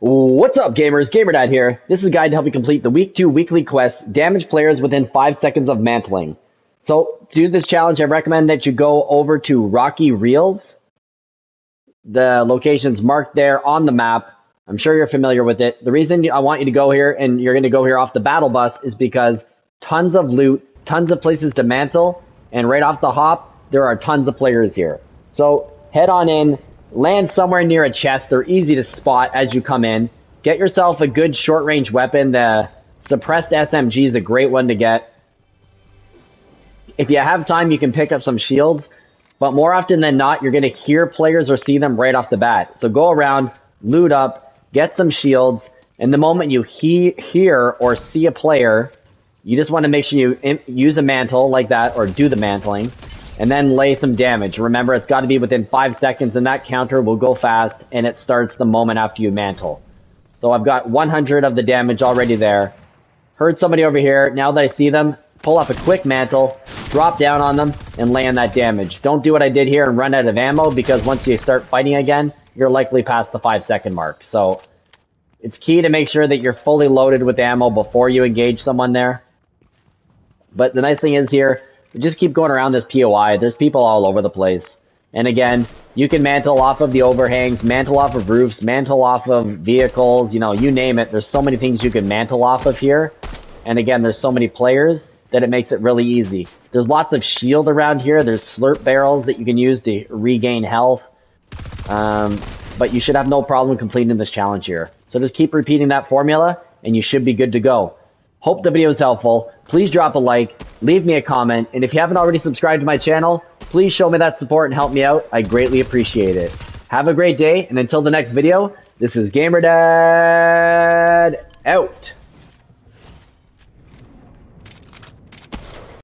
What's up, gamers? Gamer Dad here. This is a guide to help you complete the Week 2 weekly quest, Damage Players Within 5 Seconds of Mantling. So, to do this challenge, I recommend that you go over to Rocky Reels. The location's marked there on the map. I'm sure you're familiar with it. The reason I want you to go here, and you're going to go here off the battle bus, is because tons of loot, tons of places to mantle, and right off the hop, there are tons of players here. So, head on in. Land somewhere near a chest. They're easy to spot as you come in. Get yourself a good short-range weapon. The suppressed SMG is a great one to get. If you have time, you can pick up some shields. But more often than not, you're going to hear players or see them right off the bat. So go around, loot up, get some shields. And the moment you hear or see a player, you just want to make sure you use a mantle like that or do the mantling. And then lay some damage. Remember, it's got to be within 5 seconds, and that counter will go fast, and it starts the moment after you mantle. So I've got 100 of the damage already there. Heard somebody over here. Now that I see them, pull up a quick mantle, drop down on them, and lay on that damage. Don't do what I did here and run out of ammo, because once you start fighting again, you're likely past the 5-second mark. So it's key to make sure that you're fully loaded with ammo before you engage someone there. But the nice thing is here, just keep going around this POI. There's people all over the place. And again, you can mantle off of the overhangs, mantle off of roofs, mantle off of vehicles, you know, you name it. There's so many things you can mantle off of here. And again, there's so many players that it makes it really easy. There's lots of shield around here. There's slurp barrels that you can use to regain health. But you should have no problem completing this challenge here. So just keep repeating that formula and you should be good to go. Hope the video is helpful. Please drop a like, leave me a comment, and if you haven't already subscribed to my channel, please show me that support and help me out. I greatly appreciate it. Have a great day, and until the next video, this is Gamer Dad out.